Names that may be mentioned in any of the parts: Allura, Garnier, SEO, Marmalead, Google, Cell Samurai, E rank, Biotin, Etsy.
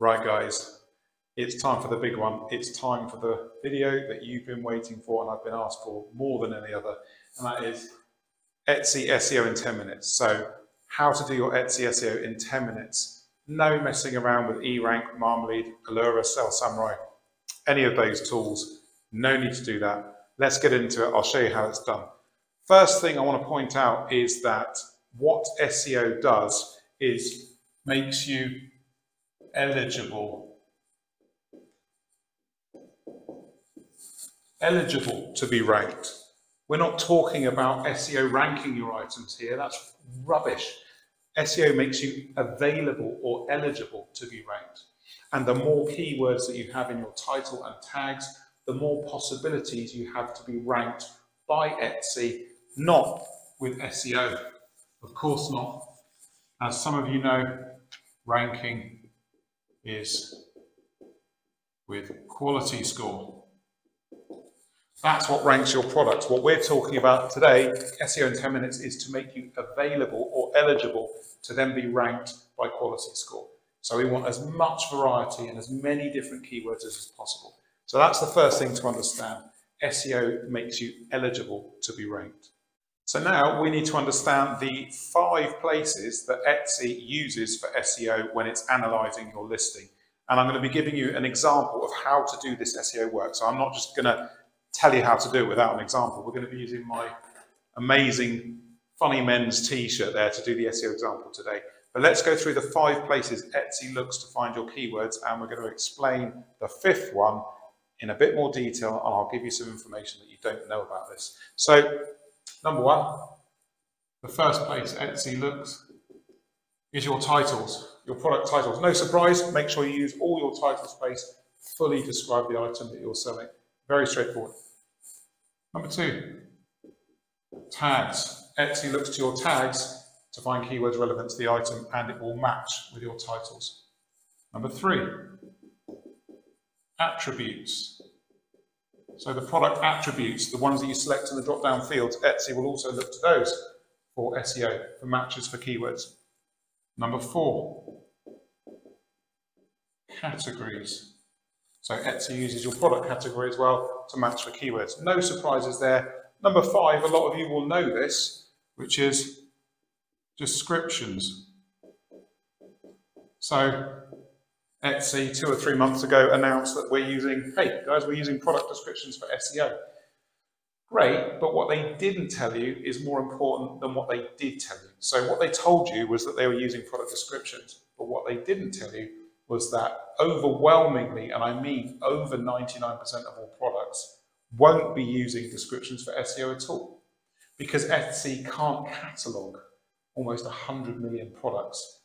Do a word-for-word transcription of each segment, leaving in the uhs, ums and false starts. Right guys, it's time for the big one. It's time for the video that you've been waiting for and I've been asked for more than any other, and that is Etsy S E O in ten minutes. So how to do your Etsy S E O in ten minutes. No messing around with E rank, Marmalead, Allura, Cell Samurai, any of those tools. No need to do that. Let's get into it. I'll show you how it's done. First thing I want to point out is that what S E O does is makes you eligible eligible to be ranked. We're not talking about S E O ranking your items here. That's rubbish. S E O makes you available or eligible to be ranked, and the more keywords that you have in your title and tags, the more possibilities you have to be ranked by Etsy, not with S E O. Of course not. As some of you know, ranking is with quality score. That's what ranks your product. What we're talking about today, S E O in ten minutes, is to make you available or eligible to then be ranked by quality score. So we want as much variety and as many different keywords as is possible. So that's the first thing to understand. S E O makes you eligible to be ranked. So now we need to understand the five places that Etsy uses for S E O when it's analyzing your listing. And I'm going to be giving you an example of how to do this S E O work. So I'm not just going to tell you how to do it without an example. We're going to be using my amazing Funny Men's t-shirt there to do the S E O example today. But let's go through the five places Etsy looks to find your keywords, and we're going to explain the fifth one in a bit more detail, and I'll give you some information that you don't know about this. So, number one, the first place Etsy looks is your titles, your product titles. No surprise, make sure you use all your title space, fully describe the item that you're selling. Very straightforward. Number two, tags. Etsy looks to your tags to find keywords relevant to the item, and it will match with your titles. Number three, attributes. So the product attributes, the ones that you select in the drop-down fields, Etsy will also look to those for S E O, for matches, for keywords. Number four, categories. So Etsy uses your product category as well to match for keywords. No surprises there. Number five, a lot of you will know this, which is descriptions. So Etsy two or three months ago announced that we're using, hey guys, we're using product descriptions for S E O. Great, but what they didn't tell you is more important than what they did tell you. So what they told you was that they were using product descriptions, but what they didn't tell you was that overwhelmingly, and I mean over ninety-nine percent of all products, won't be using descriptions for S E O at all, because Etsy can't catalogue almost one hundred million products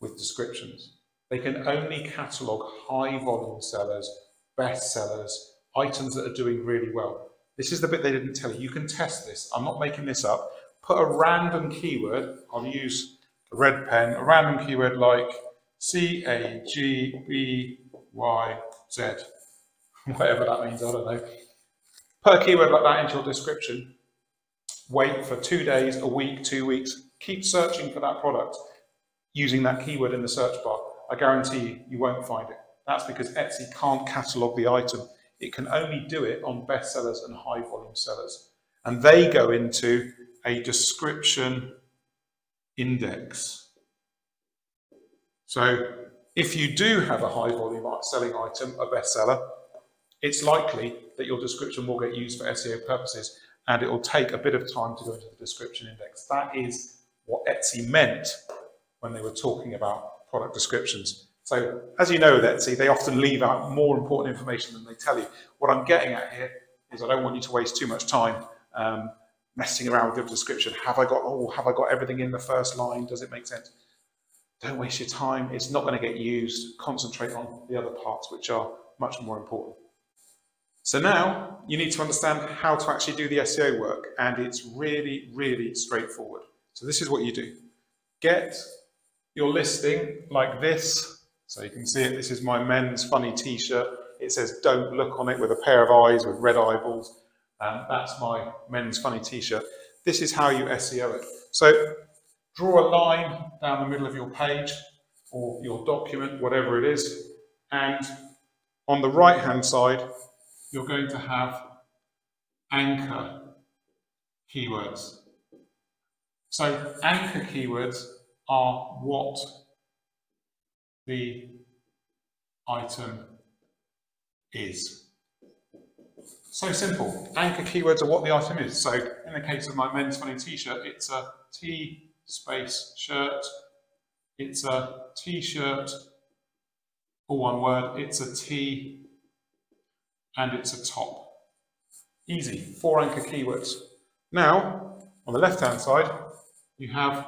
with descriptions. They can only catalogue high volume sellers, best sellers, items that are doing really well. This is the bit they didn't tell you. You can test this. I'm not making this up. Put a random keyword. I'll use a red pen, a random keyword like C A G B Y Z, whatever that means, I don't know. Put a keyword like that into your description. Wait for two days, a week, two weeks. Keep searching for that product using that keyword in the search bar. I guarantee you, you won't find it. That's because Etsy can't catalogue the item. It can only do it on bestsellers and high volume sellers. And they go into a description index. So if you do have a high volume selling item, a bestseller, it's likely that your description will get used for S E O purposes, and it will take a bit of time to go into the description index. That is what Etsy meant when they were talking about product descriptions. So as you know with Etsy, they often leave out more important information than they tell you. What I'm getting at here is I don't want you to waste too much time um, messing around with your description. Have I got, oh, have I got everything in the first line? Does it make sense? Don't waste your time. It's not going to get used. Concentrate on the other parts, which are much more important. So now you need to understand how to actually do the S E O work, and it's really, really straightforward. So this is what you do. Get your listing like this, so you can see it. This is my men's funny t-shirt. It says "Don't look" on it with a pair of eyes with red eyeballs. Um, that's my men's funny t-shirt. This is how you S E O it. So draw a line down the middle of your page, or your document, whatever it is. And on the right hand side, you're going to have anchor keywords. So anchor keywords are what the item is. So simple. Anchor keywords are what the item is. So in the case of my men's funny t-shirt, it's a T space shirt. It's a t-shirt, all one word. It's a T and it's a top. Easy, four anchor keywords. Now, on the left-hand side, you have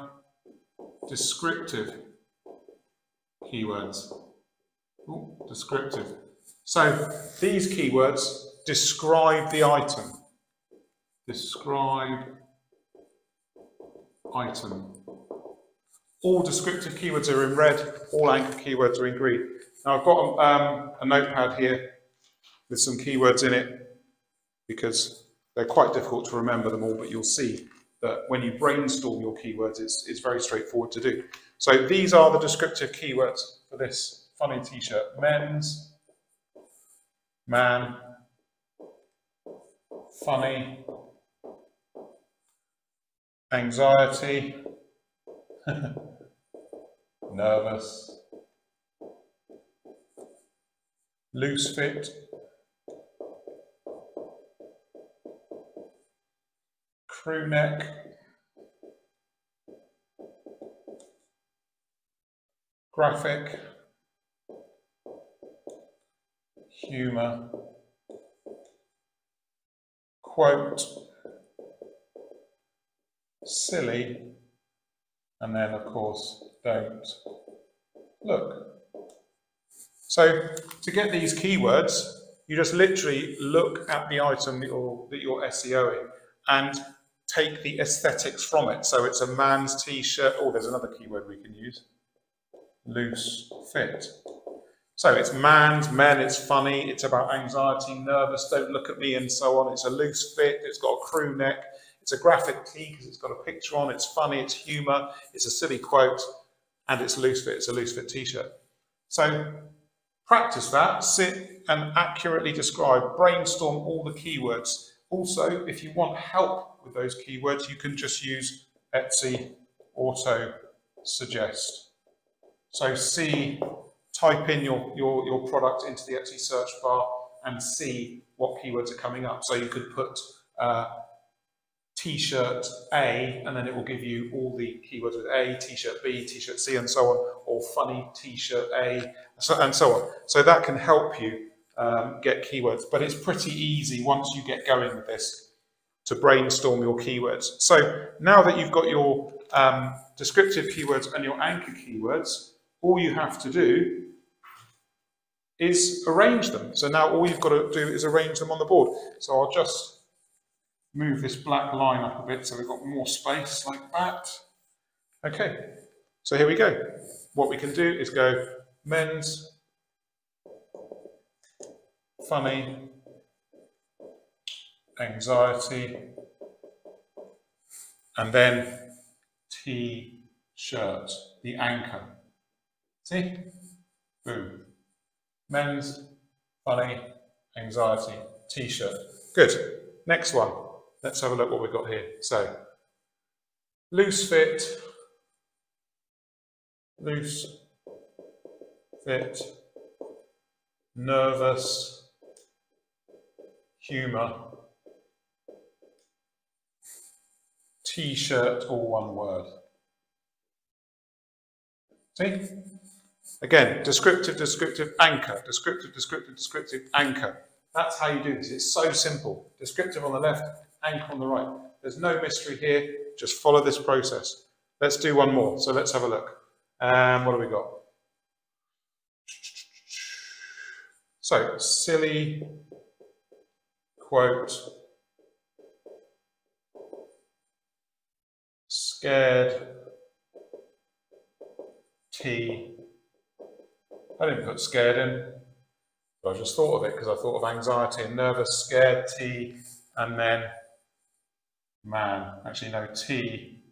descriptive keywords. Ooh, descriptive. So these keywords describe the item. Describe item. All descriptive keywords are in red, all anchor keywords are in green. Now I've got um, a notepad here with some keywords in it because they're quite difficult to remember them all, but you'll see that when you brainstorm your keywords, it's, it's very straightforward to do. So these are the descriptive keywords for this funny t-shirt. Men's, man, funny, anxiety, nervous, loose fit, crew neck, graphic, humour, quote, silly, and then of course, don't look. So to get these keywords, you just literally look at the item that you're, that you're S E O-ing and take the aesthetics from it. So it's a man's t-shirt. Oh, there's another keyword we can use. Loose fit. So it's man's, men, it's funny, it's about anxiety, nervous, don't look at me, and so on. It's a loose fit, it's got a crew neck, it's a graphic tee because it's got a picture on, it's funny, it's humour, it's a silly quote, and it's loose fit, it's a loose fit t-shirt. So practice that, sit and accurately describe, brainstorm all the keywords. Also, if you want help with those keywords, you can just use Etsy auto suggest. So see, type in your, your, your product into the Etsy search bar and see what keywords are coming up. So you could put uh, t-shirt A, and then it will give you all the keywords with A, t-shirt B, t-shirt C, and so on, or funny t-shirt A, and so on. So that can help you um, get keywords, but it's pretty easy once you get going with this to brainstorm your keywords. So now that you've got your um, descriptive keywords and your anchor keywords, all you have to do is arrange them. So now all you've got to do is arrange them on the board. So I'll just move this black line up a bit so we've got more space like that. Okay, so here we go. What we can do is go men's, funny, anxiety, and then t-shirt, the anchor. See? Boom. Men's, funny, anxiety, t-shirt. Good. Next one. Let's have a look what we've got here. So, loose fit, loose fit, nervous, humour, t-shirt, all one word. See? Again, descriptive, descriptive, anchor, descriptive, descriptive, descriptive, anchor. That's how you do this. It's so simple. Descriptive on the left, anchor on the right. There's no mystery here. Just follow this process. Let's do one more. So let's have a look. Um, what have we got? So, silly, quote, scared, tea. I didn't put scared in. But I just thought of it because I thought of anxiety and nervous, scared, T, and then man. Actually, no, T.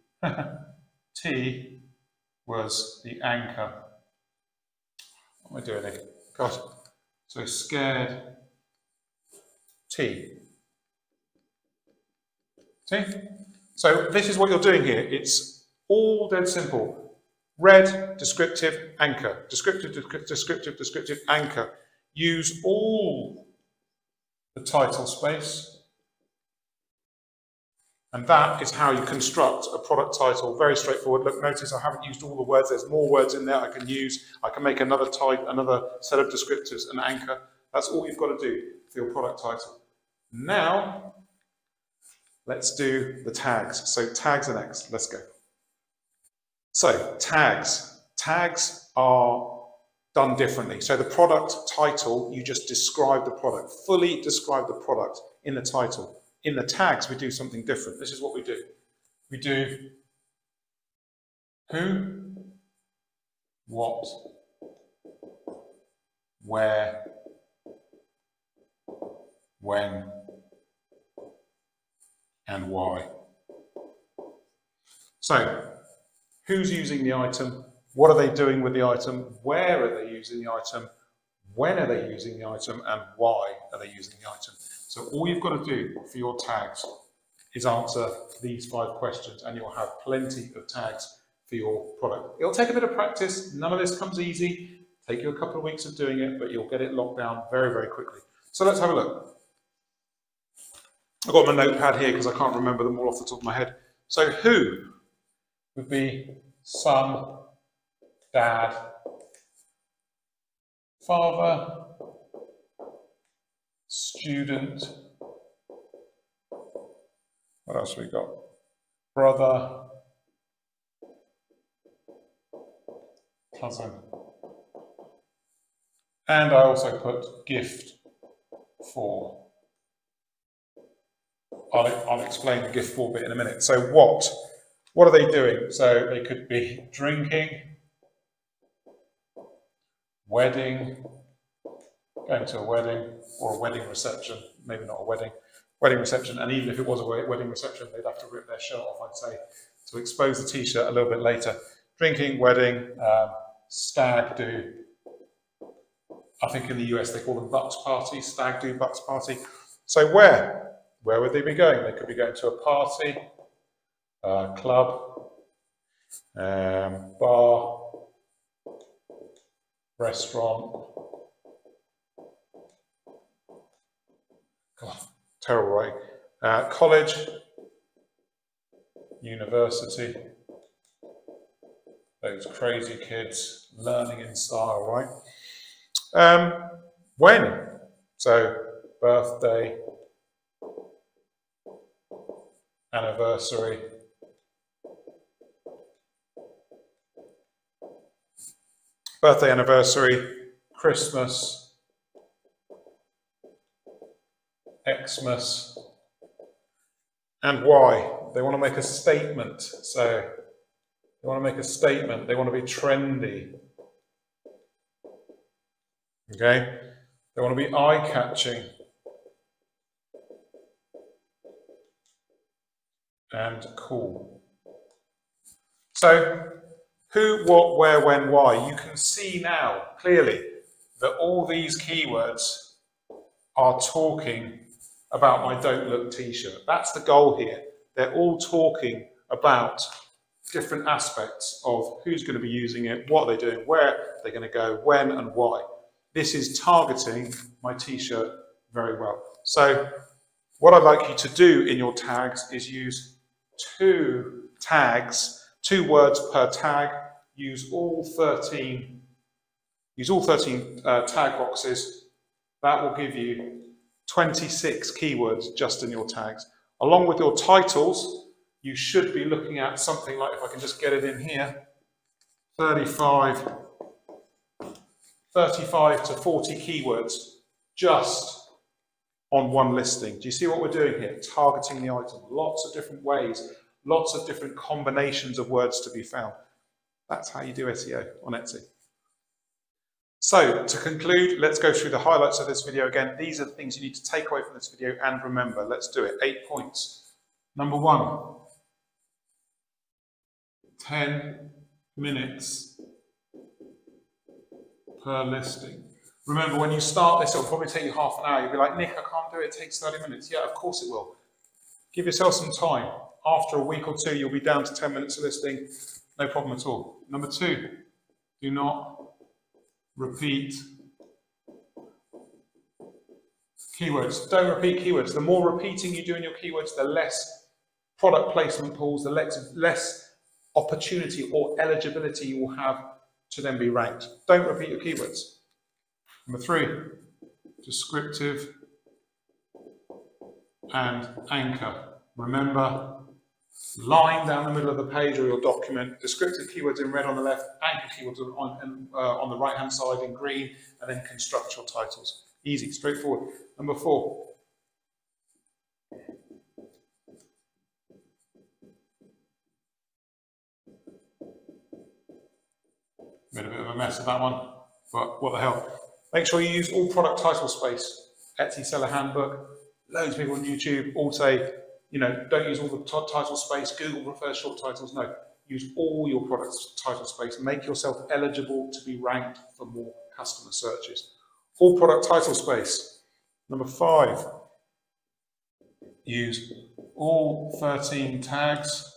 T was the anchor What am I doing here? God. So scared T. See? So this is what you're doing here. It's all dead simple. Red, descriptive, anchor. Descriptive, descriptive, descriptive, anchor. Use all the title space. And that is how you construct a product title. Very straightforward. Look, notice I haven't used all the words. There's more words in there I can use. I can make another type, another set of descriptors, an anchor. That's all you've got to do for your product title. Now, let's do the tags. So tags are next. Let's go. So tags. Tags are done differently. So the product title, you just describe the product. Fully describe the product in the title. In the tags, we do something different. This is what we do. We do who, what, where, when, and why. So, who's using the item? What are they doing with the item? Where are they using the item? When are they using the item? And why are they using the item? So all you've got to do for your tags is answer these five questions, and you'll have plenty of tags for your product. It'll take a bit of practice. None of this comes easy. Take you a couple of weeks of doing it, but you'll get it locked down very, very quickly. So let's have a look. I've got my notepad here because I can't remember them all off the top of my head. So who would be son, dad, father, student, what else we got? Brother, cousin. And I also put gift for. I'll, I'll explain the gift for bit in a minute. So what? What are they doing? So they could be drinking, wedding, going to a wedding or a wedding reception, maybe not a wedding, wedding reception, and even if it was a wedding reception, they'd have to rip their shirt off, I'd say, to expose the t-shirt a little bit later. Drinking, wedding, um, stag do. I think in the U S they call them bucks party, stag do, bucks party. So where? Where would they be going? They could be going to a party, a club, um, bar, restaurant. God, terrible, right? Uh, college, university, those crazy kids learning in style, right? Um, when? So, birthday, anniversary, birthday, anniversary, Christmas, Xmas, and why. They want to make a statement. So they want to make a statement. They want to be trendy. Okay. They want to be eye-catching. And cool. So who, what, where, when, why. You can see now clearly that all these keywords are talking about my Don't Look t-shirt. That's the goal here. They're all talking about different aspects of who's going to be using it, what are they doing, where they're going to go, when and why. This is targeting my t-shirt very well. So what I'd like you to do in your tags is use two tags, two words per tag, use all thirteen, use all thirteen uh, tag boxes. That will give you twenty-six keywords just in your tags. Along with your titles, you should be looking at something like, if I can just get it in here, thirty-five to forty keywords just on one listing. Do you see what we're doing here? Targeting the item. Lots of different ways, lots of different combinations of words to be found. That's how you do S E O on Etsy. So to conclude, let's go through the highlights of this video again. These are the things you need to take away from this video and remember. Let's do it. Eight points. Number one, ten minutes per listing. Remember, when you start this, it'll probably take you half an hour. You'll be like, Nick, I can't do it, it takes thirty minutes. Yeah, of course it will. Give yourself some time. After a week or two, you'll be down to ten minutes of listing. No problem at all. Number two, do not repeat keywords. Don't repeat keywords. The more repeating you do in your keywords, the less product placement pools, the less, less opportunity or eligibility you will have to then be ranked. Don't repeat your keywords. Number three, descriptive and anchor. Remember, line down the middle of the page or your document, descriptive keywords in red on the left, anchor keywords on, uh, on the right-hand side in green, and then construct your titles. Easy, straightforward. Number four, made a bit of a mess of that one, but what the hell. Make sure you use all product title space. Etsy Seller Handbook, loads of people on YouTube all say, you know, don't use all the title space, Google prefers short titles. No, use all your product's title space. Make yourself eligible to be ranked for more customer searches. All product title space. Number five, use all thirteen tags.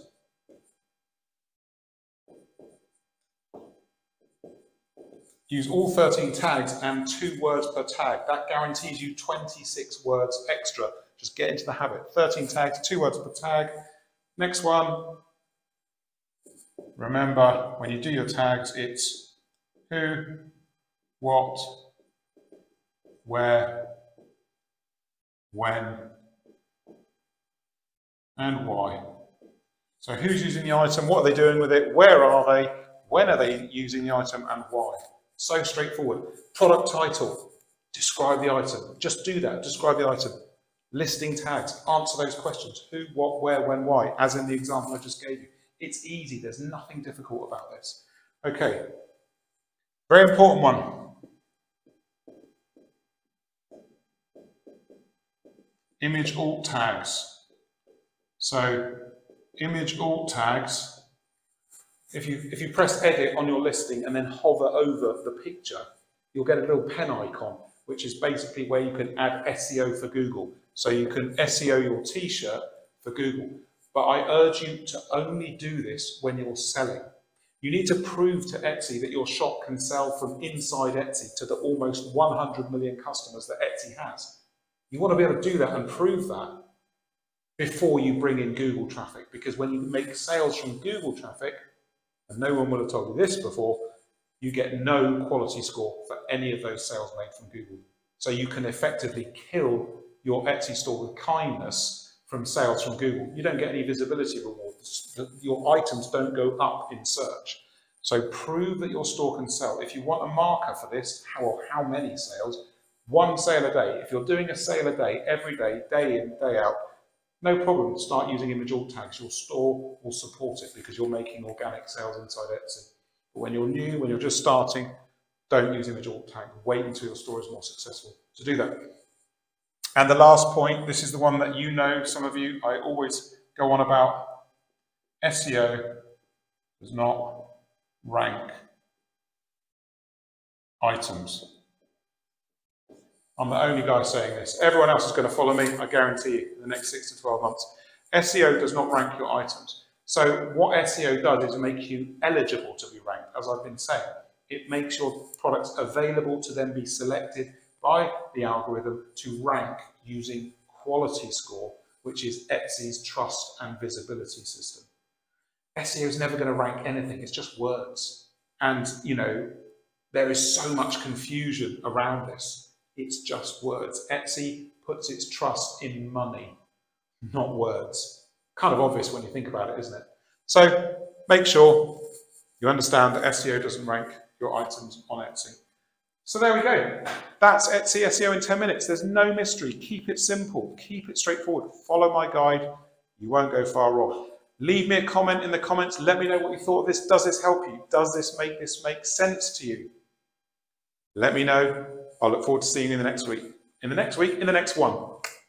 Use all thirteen tags and two words per tag. That guarantees you twenty-six words extra. Just get into the habit. thirteen tags, two words per tag. Next one. Remember, when you do your tags, it's who, what, where, when, and why. So who's using the item? What are they doing with it? Where are they? When are they using the item and why? So straightforward. Product title. Describe the item. Just do that. Describe the item. Listing tags, answer those questions, who, what, where, when, why, as in the example I just gave you. It's easy, there's nothing difficult about this. Okay, very important one. Image alt tags. So, image alt tags, if you, if you press edit on your listing and then hover over the picture, you'll get a little pen icon, which is basically where you can add S E O for Google. So you can S E O your t-shirt for Google, but I urge you to only do this when you're selling. You need to prove to Etsy that your shop can sell from inside Etsy to the almost one hundred million customers that Etsy has. You want to be able to do that and prove that before you bring in Google traffic, because when you make sales from Google traffic, and no one would have told you this before, you get no quality score for any of those sales made from Google. So you can effectively kill your Etsy store with kindness from sales from Google. You don't get any visibility rewards. Your items don't go up in search. So prove that your store can sell. If you want a marker for this, how or how many sales, one sale a day. If you're doing a sale a day, every day, day in, day out, no problem, start using image alt tags. Your store will support it because you're making organic sales inside Etsy. But when you're new, when you're just starting, don't use image alt tag. Wait until your store is more successful to do that. And the last point, this is the one that you know, some of you, I always go on about. S E O does not rank items. I'm the only guy saying this. Everyone else is going to follow me, I guarantee you, in the next six to twelve months. S E O does not rank your items. So what S E O does is make you eligible to be ranked, as I've been saying. It makes your products available to then be selected by the algorithm to rank using quality score, which is Etsy's trust and visibility system. S E O is never going to rank anything, it's just words. And, you know, there is so much confusion around this. It's just words. Etsy puts its trust in money, not words. Kind of obvious when you think about it, isn't it? So make sure you understand that S E O doesn't rank your items on Etsy. So there we go. That's Etsy S E O in ten minutes. There's no mystery. Keep it simple. Keep it straightforward. Follow my guide. You won't go far wrong. Leave me a comment in the comments. Let me know what you thought of this. Does this help you? Does this make this make sense to you? Let me know. I look forward to seeing you in the next week. In the next week, in the next one.